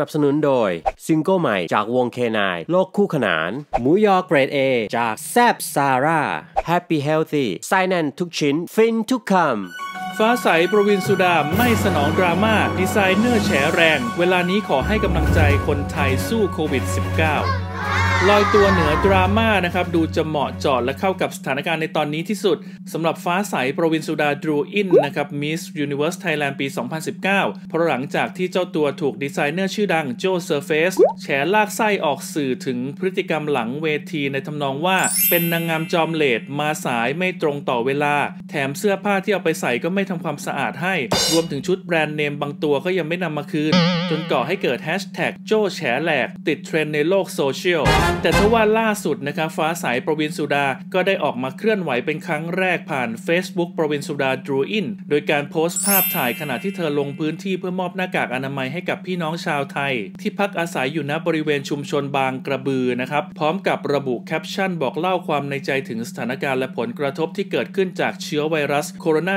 นับสนุนโดยซิงเกิลใหม่จากวงเคนายโลกคู่ขนานหมูยอเกรด A จากแซบซาร่า Happy Healthy ไส้แน่นทุกชิ้นฟินทุกคำฟ้าใส ประวินสุดาไม่สนองดราม่าดีไซเนอร์แฉแรงเวลานี้ขอให้กำลังใจคนไทยสู้โควิด 19 ลอยตัวเหนือดราม่านะครับดูจะเหมาะเจาะและเข้ากับสถานการณ์ในตอนนี้ที่สุดสำหรับฟ้าใส ประวินสุดาดรูอินนะครับ Miss Universe Thailand ปี 2019 เพราะหลังจากที่เจ้าตัวถูกดีไซเนอร์ชื่อดังโจเซอร์เฟสแฉลากไส้ออกสื่อถึงพฤติกรรมหลังเวทีในทำนองว่าเป็นนางงามจอมเลดมาสายไม่ตรงต่อเวลาแถมเสื้อผ้าที่เอาไปใส่ก็ไม่ทำความสะอาดให้รวมถึงชุดแบรนด์เนมบางตัวก็ยังไม่นำมาคืนจนก่อให้เกิดแฮชแท็กโจ้แฉแหลกติดเทรนด์ในโลกโซเชียลแต่ทว่าล่าสุดนะครับฟ้าใส ประวินสุดาก็ได้ออกมาเคลื่อนไหวเป็นครั้งแรกผ่าน Facebook ประวินสุดาดรูอินโดยการโพสต์ภาพถ่ายขณะที่เธอลงพื้นที่เพื่อมอบหน้ากากอนามัยให้กับพี่น้องชาวไทยที่พักอาศัยอยู่ณบริเวณชุมชนบางกระบือนะครับพร้อมกับระบุแคปชั่นบอกเล่าความในใจถึงสถานการณ์และผลกระทบที่เกิดขึ้นจากเชื้อไวรัสโคโรน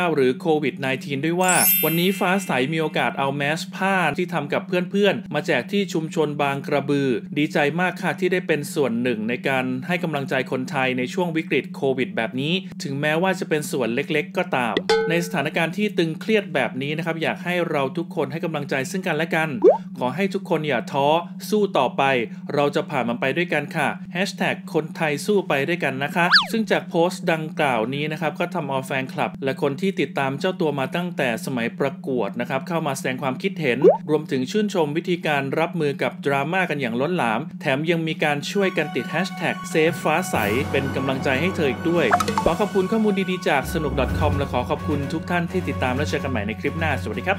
า2019 หรือโควิด -19 ด้วยว่าวันนี้ฟ้าใสมีโอกาสเอาแมสผ้าที่ทำกับเพื่อนๆมาแจกที่ชุมชนบางกระบือดีใจมากค่ะที่ได้เป็นส่วนหนึ่งในการให้กำลังใจคนไทยในช่วงวิกฤตโควิดแบบนี้ถึงแม้ว่าจะเป็นส่วนเล็กๆก็ตามในสถานการณ์ที่ตึงเครียดแบบนี้นะครับอยากให้เราทุกคนให้กำลังใจซึ่งกันและกันขอให้ทุกคนอย่าท้อสู้ต่อไปเราจะผ่านมันไปด้วยกันค่ะ#คนไทยสู้ไปด้วยกันนะคะซึ่งจากโพสต์ดังกล่าวนี้นะครับก็ทำเอาแฟนคลับและคนที่ติดตามเจ้าตัวมาตั้งแต่สมัยประกวดนะครับเข้ามาแสดงความคิดเห็นรวมถึงชื่นชมวิธีการรับมือกับดราม่ากันอย่างล้นหลามแถมยังมีการช่วยกันติด#เซฟฟ้าใสเป็นกำลังใจให้เธออีกด้วยขอขอบคุณข้อมูลดีๆจากสนุก .com และขอขอบคุณทุกท่านที่ติดตามและเจอกันใหม่ในคลิปหน้าสวัสดีครับ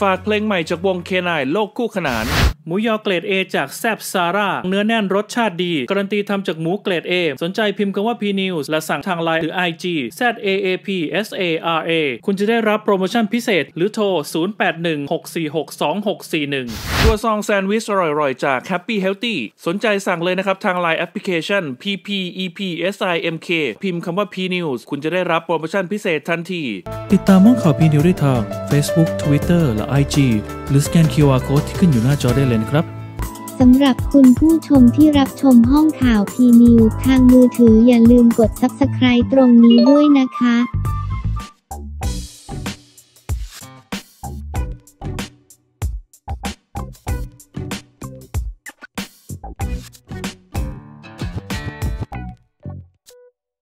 ฝากเพลงใหม่จากวงเคนายโลกคู่ขนานหมูยอเกรด A จากแซบซาร่าเนื้อแน่นรสชาติดีการันตีทำจากหมูเกรด A สนใจพิมพ์คำว่า P News และสั่งทาง LINE หรือ IG ZAAPSARA คุณจะได้รับโปรโมชั่นพิเศษหรือโทร 0816462641 ตัวซองแซนด์วิชอร่อยๆจาก Happy Healthy สนใจสั่งเลยนะครับทาง LINE แอปพลิเคชัน PPEPSIMK พิมพ์คำว่า P News คุณจะได้รับโปรโมชั่นพิเศษทันทีติดตามห้องข่าว P News ได้ทาง Facebook Twitter และ IG หรือสแกน QR Code ที่ขึ้นอยู่หน้าจอได้เลยนะครับสำหรับคุณผู้ชมที่รับชมห้องข่าว P News ทางมือถืออย่าลืมกด Subscribe ตรงนี้ด้วยนะคะ